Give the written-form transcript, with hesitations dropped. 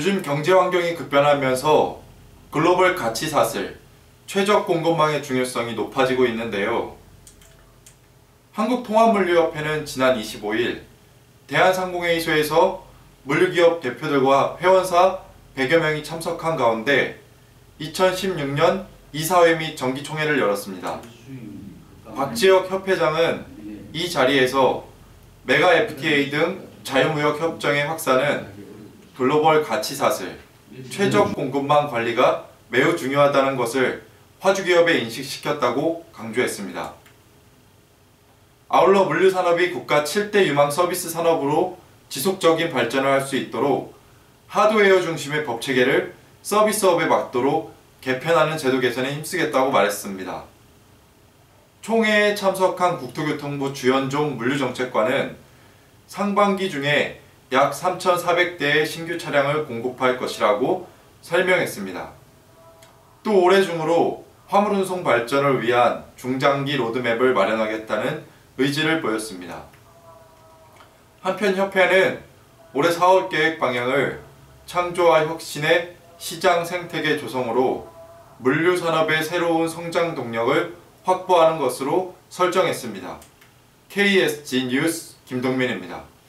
요즘 경제 환경이 급변하면서 글로벌 가치 사슬, 최적 공급망의 중요성이 높아지고 있는데요. 한국통합물류협회는 지난 25일 대한상공회의소에서 물류기업 대표들과 회원사 100여 명이 참석한 가운데 2016년 이사회 및 정기총회를 열었습니다. 박재억 협회장은 이 자리에서 메가FTA 등 자유무역 협정의 확산은 글로벌 가치사슬, 최적 공급망 관리가 매우 중요하다는 것을 화주기업에 인식시켰다고 강조했습니다. 아울러 물류산업이 국가 7대 유망 서비스 산업으로 지속적인 발전을 할 수 있도록 하드웨어 중심의 법체계를 서비스업에 맞도록 개편하는 제도 개선에 힘쓰겠다고 말했습니다. 총회에 참석한 국토교통부 주현종 물류정책관은 상반기 중에 약 3,400대의 신규 차량을 공급할 것이라고 설명했습니다. 또 올해 중으로 화물운송 발전을 위한 중장기 로드맵을 마련하겠다는 의지를 보였습니다. 한편 협회는 올해 사업계획 방향을 창조와 혁신의 시장 생태계 조성으로 물류산업의 새로운 성장 동력을 확보하는 것으로 설정했습니다. KSG 뉴스 김동민입니다.